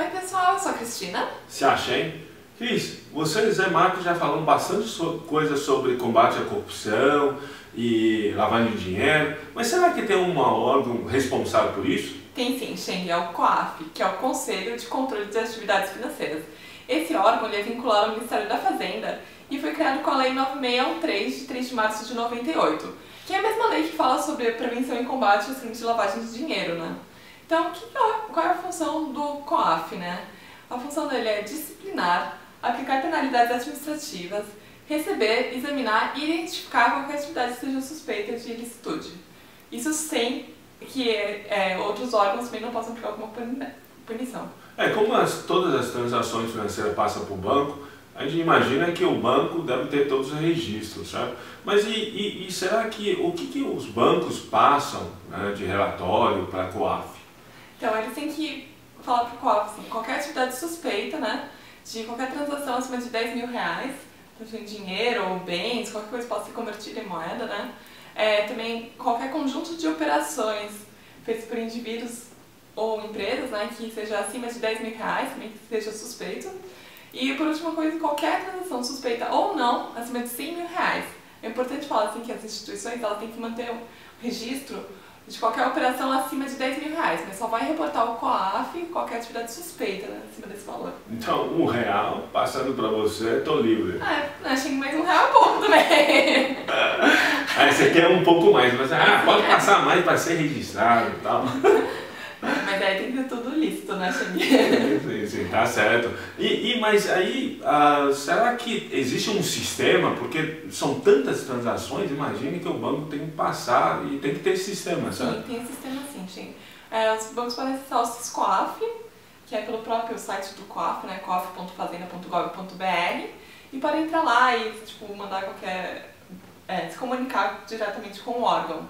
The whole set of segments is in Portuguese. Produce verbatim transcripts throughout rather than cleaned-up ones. Oi pessoal, eu sou a Cristina. Se acha, hein? Cris, você e Zé Marcos já falaram bastante so coisa sobre combate à corrupção e lavagem de dinheiro, mas será que tem um órgão responsável por isso? Tem sim, Xeng, é o COAF, que é o Conselho de Controle das Atividades Financeiras. Esse órgão é vinculado ao Ministério da Fazenda e foi criado com a Lei nove seis um três, de três de março de noventa e oito, que é a mesma lei que fala sobre a prevenção e combate aos crimes de lavagem de dinheiro, né? Então, qual é a função do COAF, né? A função dele é disciplinar, aplicar penalidades administrativas, receber, examinar e identificar qualquer atividade que seja suspeita de ilicitude. Isso sem que é, outros órgãos também não possam aplicar alguma punição. É, como as, todas as transações financeiras passam para o banco, a gente imagina que o banco deve ter todos os registros, sabe? Mas e, e, e será que o que, que os bancos passam, né, de relatório para a COAF? Então, eles têm que falar para o COAF, assim, qualquer atividade suspeita, né, de qualquer transação acima de dez mil reais, de dinheiro ou bens, qualquer coisa que possa ser convertida em moeda, né, é, também qualquer conjunto de operações feitas por indivíduos ou empresas, né, que seja acima de dez mil reais, também que seja suspeito, e por última coisa, qualquer transação suspeita ou não, acima de cem mil reais. É importante falar, assim, que as instituições, elas têm que manter um registro de qualquer operação acima de dez mil reais, mas só vai reportar o COAF qualquer atividade suspeita, né, acima desse valor. Então, um real passando para você, tô livre. Ah, achei que mais um real é pouco também. Aí você quer um pouco mais, mas ah, pode passar mais para ser registrado e tal. Mas aí tem que ter tudo lícito, né, Xavier? Sim, sim, tá certo. E, e mas aí, ah, será que existe um sistema? Porque são tantas transações, imagine que o banco tem que passar e tem que ter esse sistema, sabe? Sim, tem sistema sim, gente. É, os bancos podem acessar o SISCOAF, que é pelo próprio site do COAF, né, coaf ponto fazenda ponto gov ponto br, e podem entrar lá e, tipo, mandar qualquer... É, se comunicar diretamente com o órgão.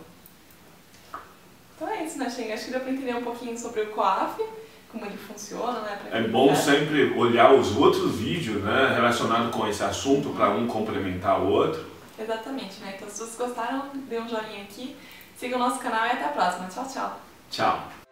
Então é isso, né, Xeng? Acho que deu para entender um pouquinho sobre o COAF, como ele funciona, né? É bom sempre olhar os outros vídeos, né, relacionados com esse assunto, para um complementar o outro. Exatamente, né? Então se vocês gostaram, dê um joinha aqui, siga o nosso canal e até a próxima. Tchau, tchau. Tchau.